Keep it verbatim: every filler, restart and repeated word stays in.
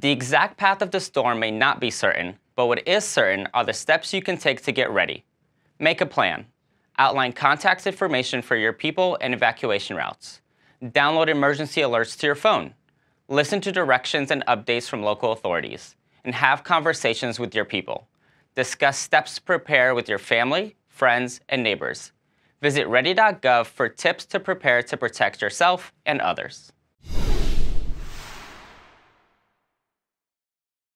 The exact path of the storm may not be certain, but what is certain are the steps you can take to get ready. Make a plan. Outline contact information for your people and evacuation routes. Download emergency alerts to your phone. Listen to directions and updates from local authorities, and have conversations with your people. Discuss steps to prepare with your family, friends, and neighbors. Visit ready dot gov for tips to prepare to protect yourself and others.